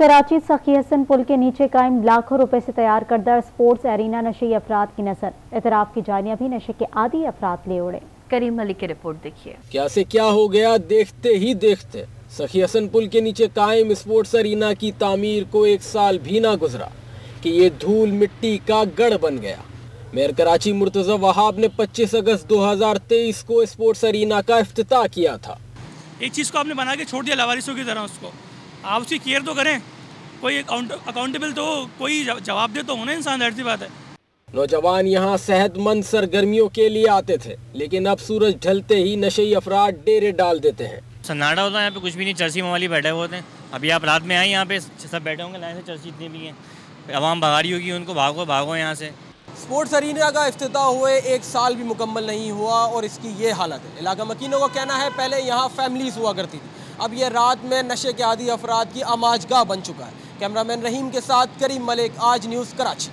कराची सखी हसन पुल के नीचे कायम लाखों रुपए से तैयार करदार स्पोर्ट्स अरीना नशे अफराद की नजर, एतराफ की जानिया भी नशे के आदि अफराद ले उड़े। करीम मलिक की रिपोर्ट देखिए। क्या से क्या हो गया, देखते ही देखते सखी हसन पुल के नीचे कायम स्पोर्ट्स अरीना की तामीर को एक साल भी ना गुजरा कि ये धूल मिट्टी का गढ़ बन गया। मेयर कराची मुर्तजा वहाब ने 25 अगस्त 2023 को स्पोर्ट्स अरीना का इफ्तिताह किया था। एक चीज़ को आपने बना के छोड़ दिया लावारिसों की तरह, उसको आप उसकी केयर तो करें, कोई अकाउंटेबल तो, कोई जवाब दे तो होना इंसान, ऐसी बात है। नौजवान यहाँ सेहतमंद सरगर्मियों के लिए आते थे, लेकिन अब सूरज ढलते ही नशेई अफराद डेरे डाल देते हैं। सन्नाटा होता है यहाँ पे, कुछ भी नहीं, चर्सी मवाली बैठे होते हैं। अभी आप रात में आए यहाँ पे सब बैठे होंगे, लाइन से चर्सी इतनी भी हैं, आवाम भगारी होगी उनको, भागो भागो यहाँ से। स्पोर्ट्स अरीना का इफ्तिताह हुए एक साल भी मुकम्मल नहीं हुआ और इसकी ये हालत है। इलाका मकीनों का कहना है पहले यहाँ फैमिलीज हुआ करती थी, अब ये रात में नशे के आदी अफराद की आमाजगाह बन चुका है। कैमरामैन रहीम के साथ करीम मलिक, आज न्यूज़ कराची।